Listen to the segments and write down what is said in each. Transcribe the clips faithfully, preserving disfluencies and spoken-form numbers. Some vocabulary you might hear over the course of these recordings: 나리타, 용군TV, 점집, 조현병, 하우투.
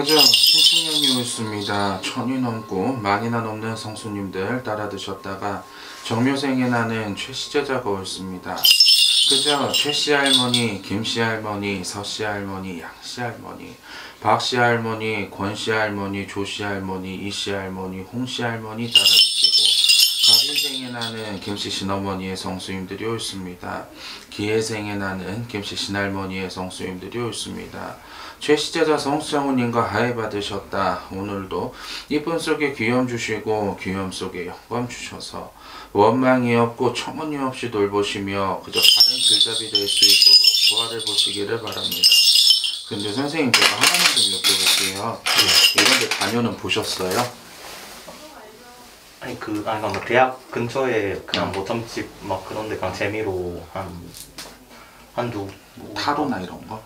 가장 신축년이었습니다. 천이 넘고 만이나 넘는 성수님들 따라 드셨다가 정묘생에 나는 최씨제자가 옳습니다. 그저 최씨 할머니, 김씨 할머니, 서씨 할머니, 양씨 할머니, 박씨 할머니, 권씨 할머니, 조씨 할머니, 이씨 할머니, 홍씨 할머니 따라 드시고, 가비생에 나는 김씨 신어머니의 성수님들이 옳습니다. 기해생에 나는 김씨 신할머니의 성수님들이 옳습니다. 최씨제자 성수장모님과 하해 받으셨다. 오늘도 이쁨 속에 귀염 주시고 귀염 속에 영감 주셔서 원망이 없고 청원이 없이 돌보시며 그저 바른 길잡이 될 수 있도록 부활해 보시기를 바랍니다. 근데 선생님 제가 하나만 좀 여쭤볼게요. 네. 이런데 다녀는 보셨어요? 아니 그 아니 뭐 대학 근처에 그냥 뭐 점집 막 그런데 그냥 재미로 한 한두 뭐, 타로나 이런 거?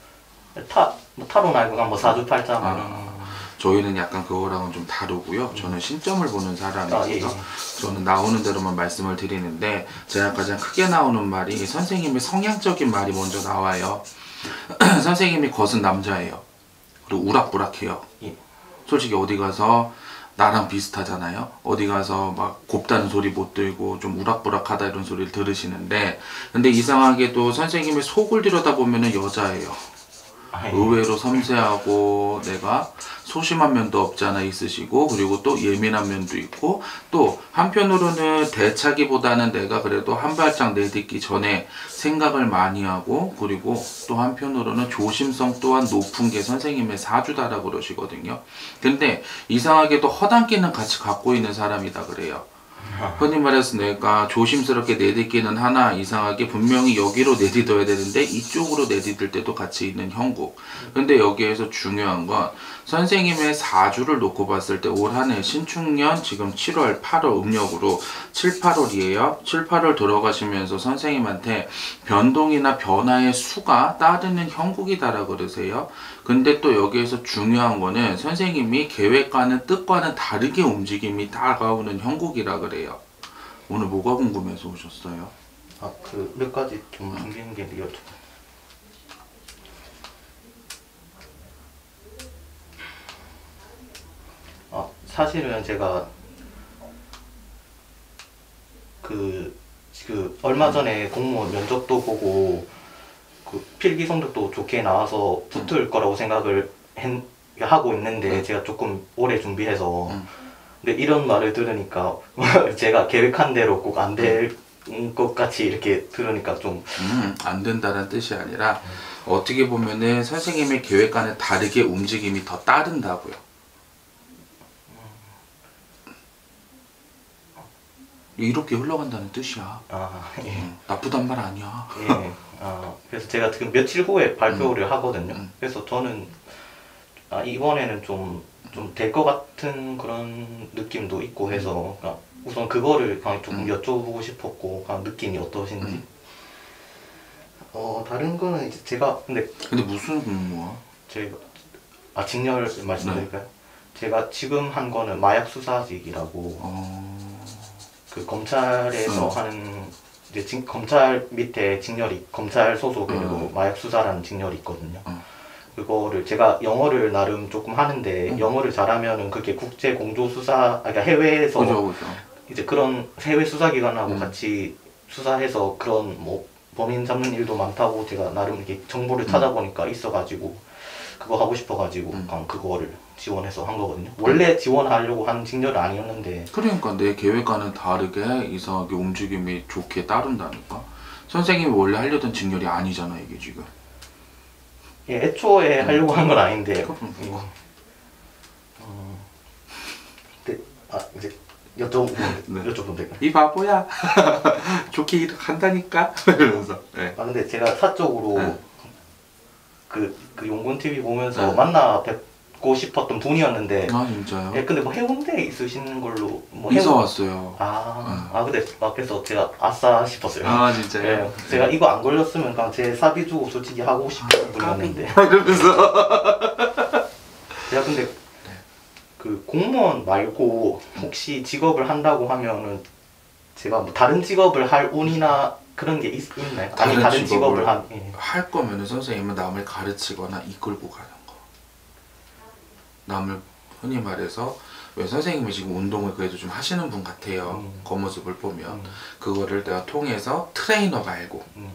타 뭐 타로나 이런 거 뭐 사주팔자 막. 아, 저희는 약간 그거랑은 좀 다르고요. 저는 신점을 보는 사람이라서 아, 예, 예. 저는 나오는 대로만 말씀을 드리는데 제가 가장 크게 나오는 말이 선생님의 성향적인 말이 먼저 나와요. 선생님이 거슨 남자예요. 그리고 우락부락해요. 예. 솔직히 어디 가서 나랑 비슷하잖아요. 어디 가서 막 곱다는 소리 못 들고 좀 우락부락하다 이런 소리를 들으시는데, 근데 이상하게도 선생님의 속을 들여다보면은 여자예요. 의외로 섬세하고 내가 소심한 면도 없지 않아 있으시고, 그리고 또 예민한 면도 있고, 또 한편으로는 대차기보다는 내가 그래도 한 발짝 내딛기 전에 생각을 많이 하고, 그리고 또 한편으로는 조심성 또한 높은 게 선생님의 사주다라고 그러시거든요. 근데 이상하게도 허당끼는 같이 갖고 있는 사람이다 그래요. 흔히 말해서 내가 조심스럽게 내딛기는 하나 이상하게 분명히 여기로 내딛어야 되는데 이쪽으로 내딛을 때도 같이 있는 형국. 근데 여기에서 중요한 건 선생님의 사주를 놓고 봤을 때 올 한 해 신축년 지금 칠월, 팔월 음력으로 칠, 팔월이에요. 칠, 팔월 들어가시면서 선생님한테 변동이나 변화의 수가 따르는 형국이다라고 그러세요. 근데 또 여기에서 중요한 거는 선생님이 계획과는 뜻과는 다르게 움직임이 다가오는 형국이라 그래요. 오늘 뭐가 궁금해서 오셨어요? 아, 그 몇 가지 좀 준비한 게 있어요. 아, 사실은 제가 그, 그 얼마 전에 공무원 면접도 보고 그 필기 성적도 좋게 나와서 붙을 거라고 생각을 했, 하고 있는데 제가 조금 오래 준비해서. 근데 이런 말을 들으니까 제가 계획한 대로 꼭 안 될 것 같이 이렇게 들으니까 좀 음, 안 된다는 뜻이 아니라 어떻게 보면은 선생님의 계획과는 다르게 움직임이 더 따른다고요. 이렇게 흘러간다는 뜻이야. 아, 예. 음, 나쁘단 말 아니야. 예. 아, 그래서 제가 지금 며칠 후에 발표를 음. 하거든요. 음. 그래서 저는 아, 이번에는 좀 좀 될 것 같은 그런 느낌도 있고 해서 그냥 우선 그거를 그냥 조금 음. 여쭤보고 싶었고 그냥 느낌이 어떠신지. 음. 어 다른 거는 이제 제가 근데 근데 무슨 공무원? 제가 아 직렬 말씀드릴까요? 네. 제가 지금 한 거는 마약 수사직이라고 어... 그 검찰에서 음. 하는 이제 직, 검찰 밑에 직렬이 검찰 소속으로 음. 마약 수사라는 직렬이 있거든요. 음. 그거를 제가 영어를 나름 조금 하는데 음. 영어를 잘하면은 그게 국제 공조 수사, 그러니까 해외에서 그죠, 그죠. 이제 그런 해외 수사기관하고 음. 같이 수사해서 그런 뭐 범인 잡는 일도 많다고 제가 나름 이렇게 정보를 음. 찾아보니까 있어가지고 그거 하고 싶어가지고 음. 그거를 지원해서 한 거거든요. 원래 지원하려고 하는 직렬은 아니었는데. 그러니까 내 계획과는 다르게 이상하게 움직임이 좋게 따른다니까. 선생님이 원래 하려던 직렬이 아니잖아 이게 지금. 예, 애초에 음. 하려고 한 건 아닌데. 음. 이거. 어. 근데 아 이제 여쭤보면 네. 여쭤보면 될까요? 이 바보야. 좋게 한다니까. 이러면서. 네. 아 근데 제가 사적으로 네. 그, 그 용군티비 보면서 네. 만나 뵙고 싶었던 분이었는데. 아 진짜요? 예, 근데 뭐 해운대에 있으시는 걸로 뭐 해운... 이사 왔어요. 아, 네. 아 근데 막 그래서 제가 아싸 싶었어요. 아 진짜요? 예, 네. 제가 이거 안 걸렸으면 그냥 제 사비 주고 솔직히 하고 싶은 분이었는데. 아, 이러면서. 제가 근데 그 공무원 말고 혹시 직업을 한다고 하면은 제가 뭐 다른 직업을 할 운이나 그런 게 있, 있나요? 다른 아니 다른 직업을, 직업을 한, 예. 할 거면은 선생님은 남을 가르치거나 이끌고 가는 거. 남을 흔히 말해서 왜 선생님이 지금 운동을 그래도 좀 하시는 분 같아요. 음. 겉모습을 보면 음. 그거를 내가 통해서 트레이너가 알고 음.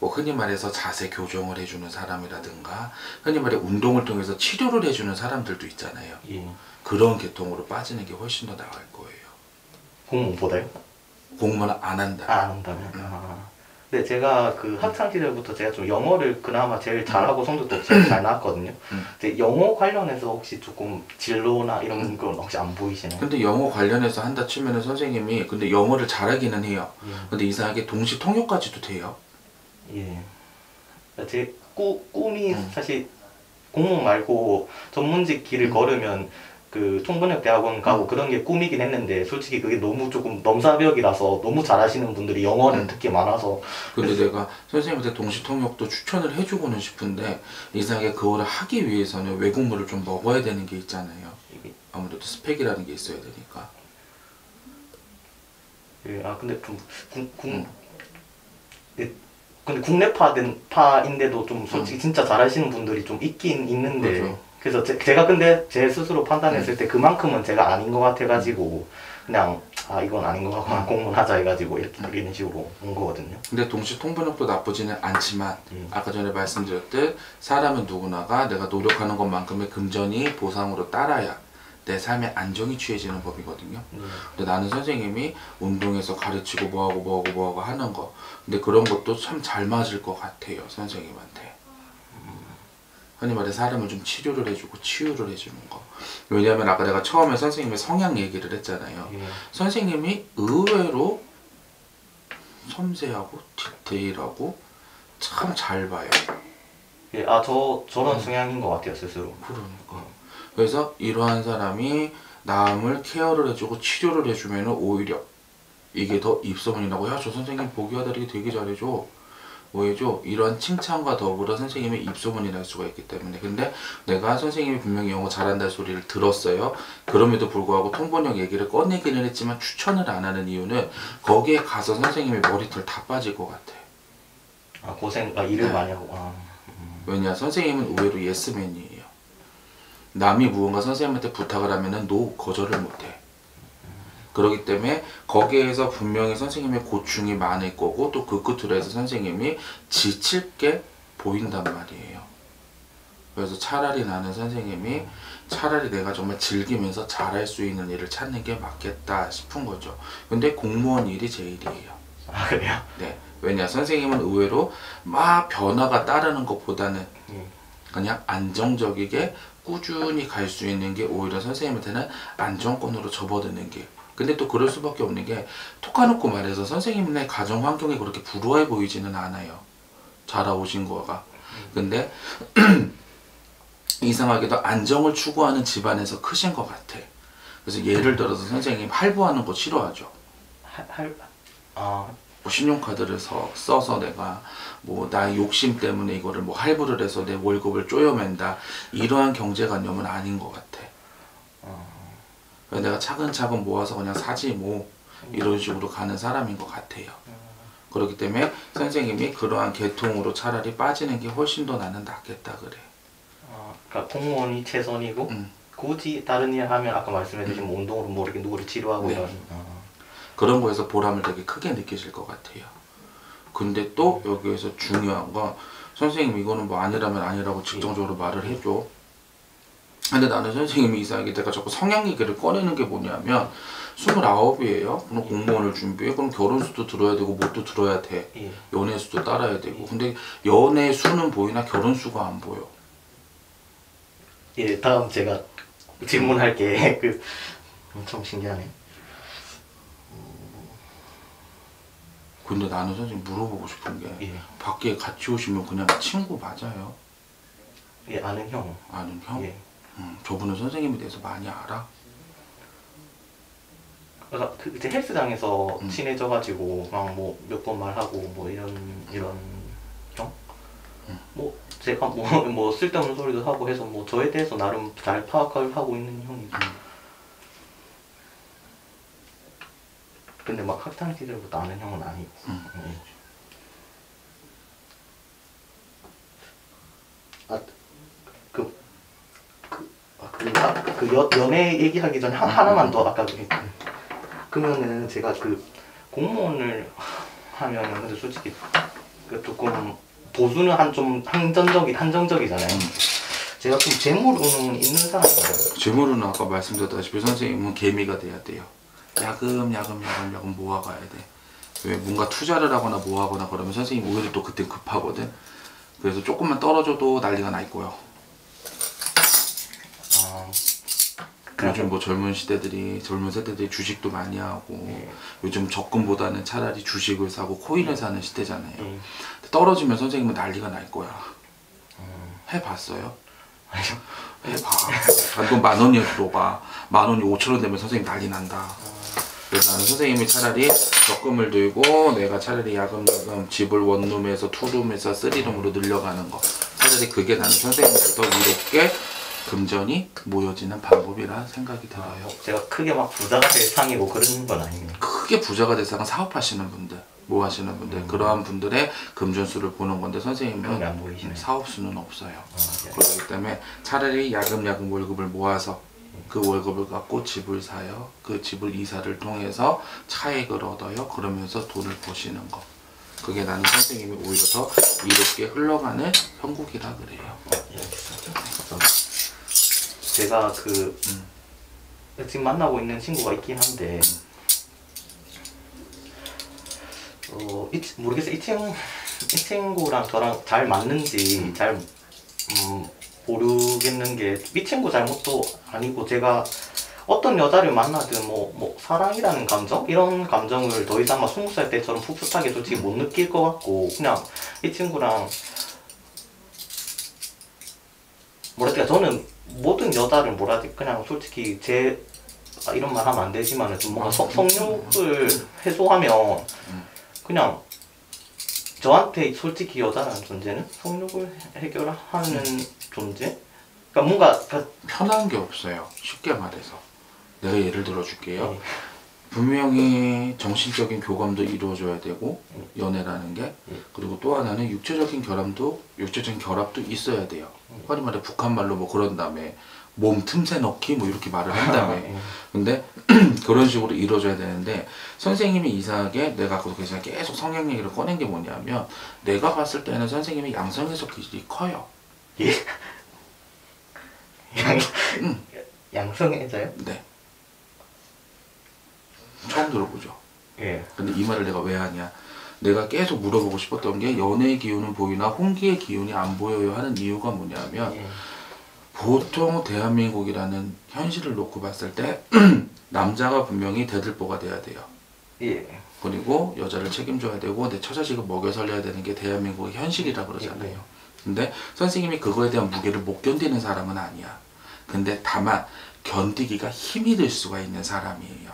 뭐 흔히 말해서 자세 교정을 해주는 사람이라든가 흔히 말해 운동을 통해서 치료를 해주는 사람들도 있잖아요. 예. 그런 계통으로 빠지는 게 훨씬 더 나을 거예요. 공무원보다요? 공무원을 안 한다. 아, 안 한다면? 음. 아. 근데 제가 그 학창시절부터 제가 좀 영어를 그나마 제일 잘하고 성적도 제일 잘 나왔거든요. 음. 근데 영어 관련해서 혹시 조금 진로나 이런 건 혹시 안 보이시나요? 근데 영어 관련해서 한다 치면은 선생님이 근데 영어를 잘하기는 해요. 예. 근데 이상하게 동시 통역까지도 돼요. 예. 제 꾸, 꿈이 음. 사실 공무원 말고 전문직 길을 음. 걸으면 그 총번역대학원 가고 음. 그런 게 꿈이긴 했는데 솔직히 그게 너무 조금 넘사벽이라서 너무 잘하시는 분들이 영어는 음. 특히 많아서 근데 그래서... 내가 선생님한테 동시통역도 추천을 해주고는 싶은데 이상하게 그거를 하기 위해서는 외국물을 좀 먹어야 되는 게 있잖아요. 아무래도 스펙이라는 게 있어야 되니까. 예, 아 근데 좀 궁, 궁... 음. 네. 근데 국내파든 파인데도 좀 솔직히 음. 진짜 잘하시는 분들이 좀 있긴 있는데 그렇죠. 그래서 제, 제가 근데 제 스스로 판단했을 때 그만큼은 제가 아닌 것 같아가지고 그냥 아 이건 아닌 것 같구나 공문하자 해가지고 이렇게 이런 식으로 온 거거든요. 근데 동시 통번역도 나쁘지는 않지만 음. 아까 전에 말씀드렸듯 사람은 누구나가 내가 노력하는 것만큼의 금전이 보상으로 따라야 내 삶의 안정이 취해지는 법이거든요. 음. 근데 나는 선생님이 운동에서 가르치고 뭐하고 뭐하고 뭐하고 하는 거 근데 그런 것도 참 잘 맞을 것 같아요 선생님한테. 흔히 말해 사람을 좀 치료를 해주고 치유를 해주는 거. 왜냐하면 아까 내가 처음에 선생님의 성향 얘기를 했잖아요. 예. 선생님이 의외로 섬세하고 디테일하고 참 잘 봐요. 예, 아, 저, 저런 음. 성향인 것 같아요 스스로. 그러니까. 그래서 이러한 사람이 남을 케어를 해주고 치료를 해주면 오히려 이게 더 입소문이 나고 야 저 선생님 보기와 다르게 되게 잘해줘. 뭐해줘? 이런 칭찬과 더불어 선생님의 입소문이 날 수가 있기 때문에. 근데 내가 선생님이 분명히 영어 잘한다는 소리를 들었어요. 그럼에도 불구하고 통번역 얘기를 꺼내기는 했지만 추천을 안 하는 이유는 거기에 가서 선생님이 머리털 다 빠질 것 같아. 아 고생, 아 일을 네. 많이 하고. 아, 음. 왜냐 선생님은 의외로 예스맨이에요. 남이 무언가 선생님한테 부탁을 하면은 노 거절을 못해. 그렇기 때문에 거기에서 분명히 선생님의 고충이 많을 거고 또 그 끝으로 해서 선생님이 지칠 게 보인단 말이에요. 그래서 차라리 나는 선생님이 차라리 내가 정말 즐기면서 잘할 수 있는 일을 찾는 게 맞겠다 싶은 거죠. 근데 공무원 일이 제일이에요. 아 그래요? 네. 왜냐 선생님은 의외로 막 변화가 따르는 것보다는 그냥 안정적이게 꾸준히 갈 수 있는 게 오히려 선생님한테는 안정권으로 접어드는 게 근데 또 그럴 수밖에 없는 게 톡까놓고 말해서 선생님네 가정 환경이 그렇게 불우해 보이지는 않아요. 자라오신 거가. 근데 이상하게도 안정을 추구하는 집안에서 크신 것 같아. 그래서 예를 들어서 선생님 할부하는 거 싫어하죠. 할, 할, 아. 뭐 신용카드를 서, 써서 내가 뭐 나의 욕심 때문에 이거를 뭐 할부를 해서 내 월급을 쪼여맨다. 이러한 경제관념은 아닌 것 같아. 내가 차근차근 모아서 그냥 사지 뭐 이런 식으로 가는 사람인 것 같아요. 그렇기 때문에 선생님이 그러한 계통으로 차라리 빠지는 게 훨씬 더 나는 낫겠다 그래. 아, 그러니까 공무원이 최선이고 음. 굳이 다른 일 하면 아까 말씀해주신 음. 뭐 운동으로 뭐 이렇게 누구를 치료하고 네. 이런 아. 그런 거에서 보람을 되게 크게 느끼실 것 같아요. 근데 또 여기에서 중요한 건 선생님 이거는 뭐 아니라면 아니라고 직접적으로 예. 말을 해줘. 근데 나는 선생님이 이상하게 내가 자꾸 성향 얘기를 꺼내는 게 뭐냐면 스물아홉이에요. 그럼 공무원을 준비해. 그럼 결혼수도 들어야 되고 뭣도 들어야 돼. 연애수도 따라야 되고. 근데 연애수는 보이나 결혼수가 안 보여. 예, 다음 제가 질문할 게 그 엄청 신기하네. 근데 나는 선생님 물어보고 싶은 게 예. 밖에 같이 오시면 그냥 친구 맞아요? 예, 아는 형. 아는 형? 예. 음, 저분은 선생님에 대해서 많이 알아? 그러니까 그 이제 헬스장에서 음. 친해져가지고 막 뭐 몇 번 말하고 뭐 이런 이런 형? 음. 뭐 제가 뭐, 뭐 쓸데없는 소리도 하고 해서 뭐 저에 대해서 나름 잘 파악을 하고 있는 형이죠. 음. 근데 막 학창 시절부터 아는 형은 아니고. 음. 음. 아, 그. 아, 그런가? 여, 연애 얘기하기 전에 하, 하나만 더 아까 그 그러면은 제가 그 공무원을 하면은 근데 솔직히 그 조금 보수는 한 좀 한정적이 한정적이잖아요. 제가 좀 재물은 있는 사람인가요? 재물은 아까 말씀드렸다시피 선생님은 개미가 돼야 돼요. 야금 야금 야금 야금 모아가야 돼. 왜 뭔가 투자를 하거나 뭐하거나 그러면 선생님 오히려 또 그때 급하거든. 그래서 조금만 떨어져도 난리가 날 거예요. 아, 요즘 뭐 젊은 시대들이 젊은 세대들이 주식도 많이 하고 네. 요즘 적금보다는 차라리 주식을 사고 코인을 네. 사는 시대잖아요. 네. 떨어지면 선생님은 난리가 날 거야. 음. 해봤어요? 아니요. 해봐. 돈 만 원이어도 줘봐. 만 원이 오천 원 되면 선생님 난리 난다. 그래서 나는 선생님이 차라리 적금을 들고 내가 차라리 야금야금 집을 원룸에서 투룸에서 쓰리룸으로 늘려가는 거 차라리 그게 나는 선생님부터 이롭게 금전이 모여지는 방법이라 생각이 들어요. 제가 크게 막 부자가 될 상이고 그런 건 아닙니다. 크게 부자가 될 상은 사업하시는 분들, 뭐 하시는 분들 음. 그러한 분들의 금전수를 보는 건데 선생님은 사업수는 없어요. 아, 네. 그렇기 때문에 차라리 야금야금 월급을 모아서 그 월급을 갖고 집을 사요. 그 집을 이사를 통해서 차익을 얻어요. 그러면서 돈을 버시는 거. 그게 나는 선생님이 오히려 더 이롭게 흘러가는 형국이라 그래요. 예, 알겠습니다. 제가 그 음. 지금 만나고 있는 친구가 있긴 한데 어, 이, 모르겠어요. 이, 친, 이 친구랑 저랑 잘 맞는지 음. 잘 음, 모르겠는 게 이 친구 잘못도 아니고 제가 어떤 여자를 만나든 뭐, 뭐 사랑이라는 감정? 이런 감정을 더 이상 막 스무 살 때처럼 풋풋하게 솔직히 못 느낄 것 같고 그냥 이 친구랑 뭐랄까 저는 모든 여자를 뭐라 그냥 솔직히 제 아, 이런 말 하면 안 되지만 좀 뭔가 성, 성욕을 해소하면 그냥 저한테 솔직히 여자라는 존재는 성욕을 해결하는 존재? 그러니까 뭔가 그러니까 편한 게 없어요. 쉽게 말해서 내가 예를 들어 줄게요. 네. 분명히 정신적인 교감도 이루어져야 되고 연애라는 게 네. 그리고 또 하나는 육체적인 결함도 육체적인 결합도 있어야 돼요. 네. 흔히 말해 북한말로 뭐 그런 다음에 몸 틈새 넣기 뭐 이렇게 말을 한다며 근데 그런 식으로 이루어져야 되는데 선생님이 이상하게 내가 계속 성향 얘기를 꺼낸 게 뭐냐면 내가 봤을 때는 선생님이 양성 해석 기질이 커요. 예? 양, 응. 양성 해서요? 네. 처음 들어보죠. 예. 근데 이 말을 내가 왜 하냐 내가 계속 물어보고 싶었던 게 연애의 기운은 보이나 홍기의 기운이 안 보여요 하는 이유가 뭐냐면 예. 보통 대한민국이라는 현실을 놓고 봤을 때 남자가 분명히 대들보가 돼야 돼요. 예. 그리고 여자를 책임져야 되고 내 처자식을 먹여 살려야 되는 게 대한민국의 현실이라고 그러잖아요. 예. 근데 선생님이 그거에 대한 무게를 못 견디는 사람은 아니야. 근데 다만 견디기가 힘이 들 수가 있는 사람이에요.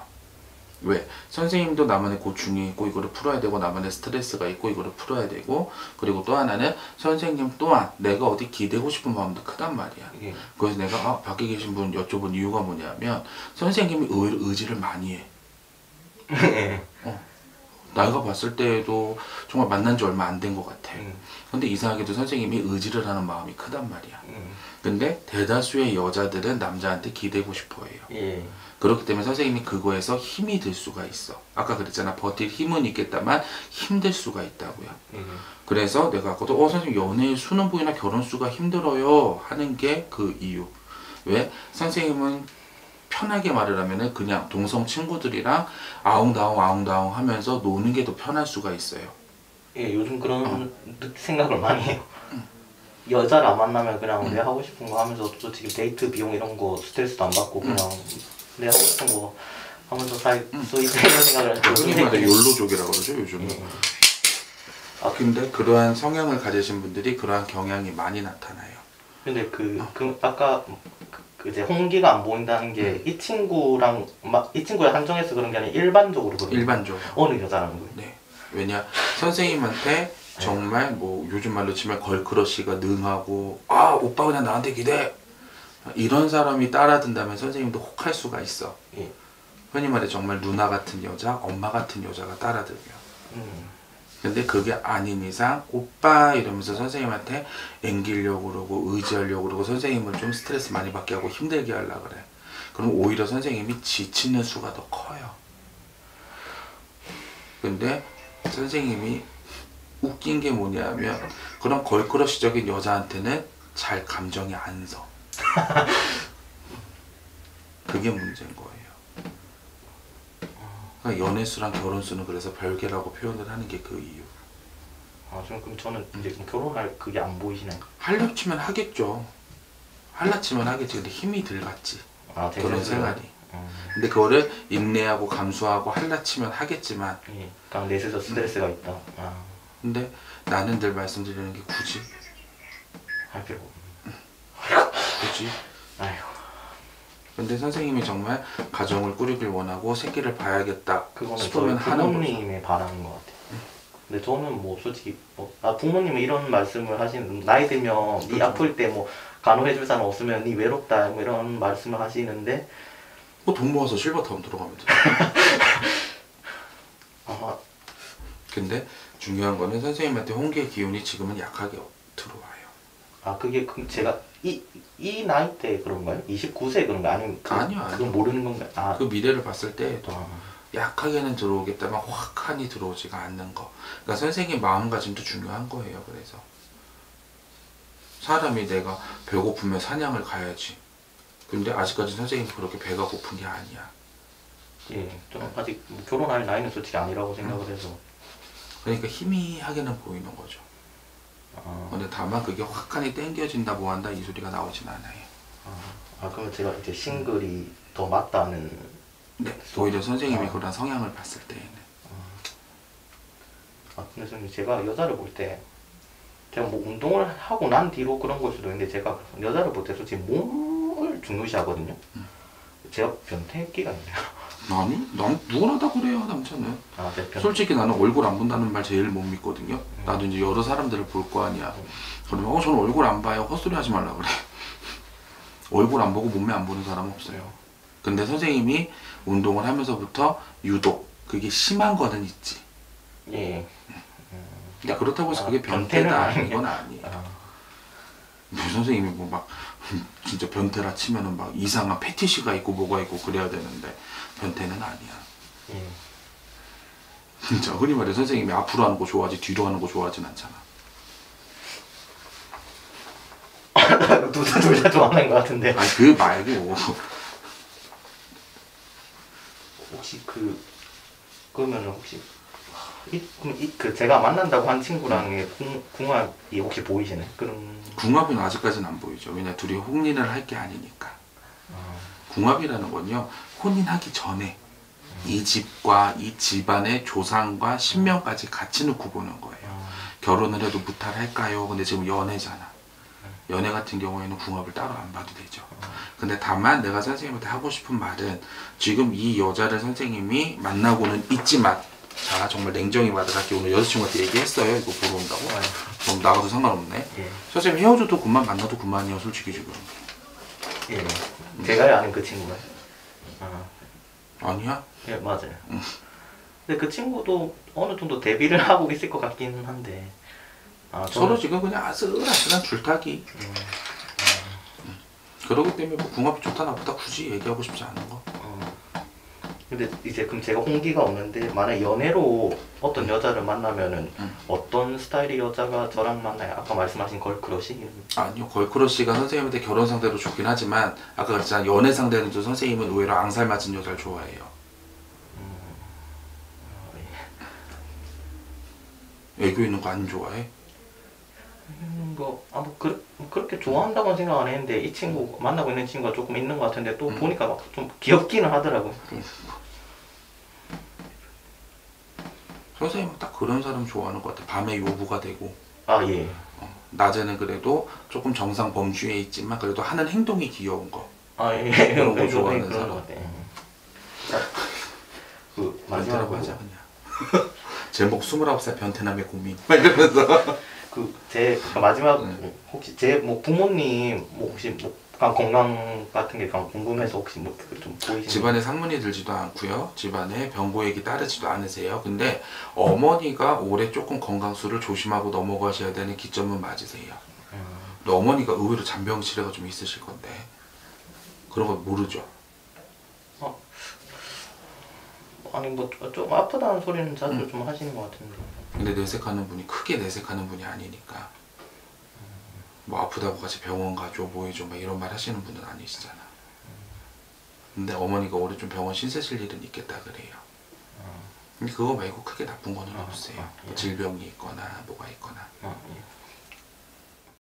왜? 선생님도 나만의 고충이 있고 이거를 풀어야 되고 나만의 스트레스가 있고 이거를 풀어야 되고 그리고 또 하나는 선생님 또한 내가 어디 기대고 싶은 마음도 크단 말이야. 예. 그래서 내가 아, 밖에 계신 분 여쭤본 이유가 뭐냐면 선생님이 의외로 의지를 많이 해. 예. 어. 내가 봤을 때에도 정말 만난 지 얼마 안 된 것 같아. 음. 근데 이상하게도 선생님이 의지를 하는 마음이 크단 말이야. 음. 근데 대다수의 여자들은 남자한테 기대고 싶어 해요. 예. 그렇기 때문에 선생님이 그거에서 힘이 들 수가 있어. 아까 그랬잖아. 버틸 힘은 있겠다만 힘들 수가 있다고요. 음. 그래서 내가 아까도 어 선생님 연애 수능 부위나 결혼 수가 힘들어요 하는 게 그 이유. 왜? 선생님은 편하게 말을 하면은 그냥 동성 친구들이랑 아웅다웅 아웅다웅 하면서 노는 게 더 편할 수가 있어요. 예, 요즘 그런 어. 생각을 많이 해요. 응. 여자를 안 만나면 그냥 응. 내가 하고 싶은 거 하면서 솔직히 데이트 비용 이런 거 스트레스도 안 받고 그냥 응. 내가 하고 싶은 거 하면서 살 수 있다 이런 생각을 하는데 요즘 말에 욜로족이라고 그러죠 요즘은. 예. 아 근데 그러한 성향을 가지신 분들이 그러한 경향이 많이 나타나요. 근데 그, 어. 그 아까 그 이제 홍기가 안 보인다는 게 이 음. 친구랑 막 이 친구에 한정해서 그런 게 아니라 일반적으로 그런 일반적으로 어느 여자라는 거예요. 네. 왜냐 선생님한테 정말 뭐 요즘 말로 치면 걸크러쉬가 능하고 아 오빠 그냥 나한테 기대 이런 사람이 따라든다면 선생님도 혹할 수가 있어. 예. 흔히 말해 정말 누나 같은 여자, 엄마 같은 여자가 따라들면. 음. 근데 그게 아닌 이상 오빠 이러면서 선생님한테 앵기려고 그러고 의지하려고 그러고 선생님을 좀 스트레스 많이 받게 하고 힘들게 하려고 그래. 그럼 오히려 선생님이 지치는 수가 더 커요. 근데 선생님이 웃긴 게 뭐냐면 그런 걸크러쉬적인 여자한테는 잘 감정이 안 서. 그게 문제인 거예요. 그러니까 연애수랑 결혼수는 그래서 별개라고 표현을 하는 게 그 이유. 아, 저는 그럼 저는 이제 결혼할 그게 안 보이시나요? 하려치면 하겠죠. 하려치면 하겠지. 근데 힘이 들겠지. 아, 그런 생활이. 음. 근데 그거를 인내하고 감수하고 하려치면 하겠지만. 예. 그러니까 내 스스로 스트레스가 있다. 아. 근데 나는 늘 말씀드리는 게 굳이 할 필요 없네. 굳이. 아이고. 근데 선생님이 정말 가정을 꾸리길 원하고 새끼를 봐야겠다 싶으면 하는 거죠. 부모님의 바라는 것 같아요. 응. 근데 저는 뭐 솔직히 뭐, 아, 부모님은 이런 말씀을 하시는, 나이 들면 니 아플 때 뭐 간호해줄 사람 없으면 니 외롭다 뭐 이런 말씀을 하시는데 뭐 돈 모아서 실버 타운 들어가면 돼. 아. 근데 중요한 거는 선생님한테 홍기의 기운이 지금은 약하게 들어와요. 아, 그게 그 제가 이, 이 나이 때 그런가요? 이십구 세 그런가요? 아니면 그, 아니요, 아니요. 그건 모르는 건가요? 아. 그 미래를 봤을 때에도 아. 약하게는 들어오겠다만 확하니 들어오지가 않는 거. 그러니까 선생님 마음가짐도 중요한 거예요. 그래서 사람이 내가 배고프면 사냥을 가야지. 근데 아직까지 선생님이 그렇게 배가 고픈 게 아니야. 예, 저는 아직 결혼할 나이는 솔직히 아니라고 생각을 음. 해서. 그러니까 희미하게는 보이는 거죠. 아. 근데 다만 그게 확하니 땡겨진다 뭐한다 이 소리가 나오진 않아요. 아, 아 그럼 제가 이제 싱글이 음. 더 맞다는. 네. 오히려 선생님이 아. 그런 성향을 봤을 때에는. 아, 아 근데 선생님 제가 여자를 볼 때 제가 뭐 운동을 하고 난 뒤로 그런 걸 수도 있는데 제가 여자를 볼 때 솔직히 몸을 중요시하거든요. 음. 제가 변태기가 있네요. 아니, 난 누구나 다 그래요, 남자는. 아, 솔직히 나는 얼굴 안 본다는 말 제일 못 믿거든요. 음. 나도 이제 여러 사람들을 볼 거 아니야. 음. 그러면 어, 저는 얼굴 안 봐요. 헛소리 하지 말라 그래. 얼굴 안 보고 몸매 안 보는 사람은 없어요. 근데 선생님이 운동을 하면서부터 유독 그게 심한 거는 있지. 예. 음. 야, 그렇다고 해서 아, 그게 변태다 아닌 건 아니에요. 아. 뭐, 선생님이 뭐 막 진짜 변태라 치면은 막 이상한 패티시가 있고 뭐가 있고 그래야 되는데 변태는 아니야. 예. 진짜 흔히 말해 선생님이 앞으로 하는 거 좋아하지 뒤로 하는 거 좋아하진 않잖아. 둘 다 좋아하는 것 같은데. 아니 그 말고. 혹시 그 그러면 혹시 이, 이, 그 제가 만난다고 한 친구랑의 궁, 궁합이 혹시 보이시나요? 그럼 궁합은 아직까지는 안 보이죠. 왜냐 둘이 혼인을 할 게 아니니까. 어. 궁합이라는 건요 혼인하기 전에 음. 이 집과 이 집안의 조상과 신명까지 같이 놓고 보는 거예요. 어. 결혼을 해도 무탈할까요? 근데 지금 연애잖아. 연애 같은 경우에는 궁합을 따로 안 봐도 되죠. 어. 근데 다만 내가 선생님한테 하고 싶은 말은 지금 이 여자를 선생님이 만나고는 있지만 자, 정말 냉정히 말할게. 오늘 여자친구한테 얘기했어요. 이거 보러 온다고. 그럼 나가도 상관없네. 예. 선생님 헤어져도 그만 만나도 그만이요. 솔직히 지금. 예. 응. 제가 아는 그 친구가요. 아. 아니야? 예, 맞아요. 응. 근데 그 친구도 어느 정도 대비를 하고 있을 것 같기는 한데. 아, 저는... 서로 지금 그냥 아슬아슬한 줄타기. 음. 음. 그러기 때문에 뭐 궁합이 좋다 나쁘다 굳이 얘기하고 싶지 않은 거. 근데 이제 그럼 제가 홍기가 없는데 만약 연애로 어떤 여자를 만나면은 응. 어떤 스타일의 여자가 저랑 만나요? 아까 말씀하신 걸크러쉬? 아니요, 걸크러쉬가 선생님한테 결혼 상대로 좋긴 하지만 아까 그랬잖아 연애 상대는 또 선생님은 오히려 앙살 맞은 여자를 좋아해요. 음... 아, 예. 애교 있는 거 안 좋아해? 음, 뭐, 아, 뭐, 그, 뭐 그렇게 좋아한다고는 생각 안 했는데 이 친구 만나고 있는 친구가 조금 있는 것 같은데 또 음. 보니까 막 좀 귀엽기는 하더라고. 음. 선생님은 딱 그런 사람 좋아하는 것 같아. 밤에 요부가 되고. 아 예. 어, 낮에는 그래도 조금 정상 범주에 있지만 그래도 하는 행동이 귀여운 거. 아 예. 그런 거 좋아하는 사람. 것 같아. 그 마지막으로 하자 그냥. 제목 스물아홉 살 변태남의 고민. 막 이러면서. 그 제 마지막 네. 혹시 제 뭐 부모님 뭐 혹시 뭐 건강 같은 게 궁금해서 혹시 뭐 좀 보이시나요? 집안에 상문이 들지도 않고요. 집안에 병고액이 따르지도 않으세요. 근데 어머니가 올해 조금 건강수를 조심하고 넘어가셔야 되는 기점은 맞으세요. 음. 근데 어머니가 의외로 잔병치레가 좀 있으실 건데 그런 거 모르죠. 아니 뭐 좀 아프다는 소리는 자주 음. 좀 하시는 것 같은데. 근데 내색하는 분이 크게 내색하는 분이 아니니까 뭐 아프다고 같이 병원 가줘 뭐해줘 막 이런 말 하시는 분은 아니시잖아. 근데 어머니가 올해 좀 병원 신세실 일은 있겠다 그래요. 근데 그거 말고 크게 나쁜 거는 아, 없어요. 아, 예. 질병이 있거나 뭐가 있거나. 아, 예.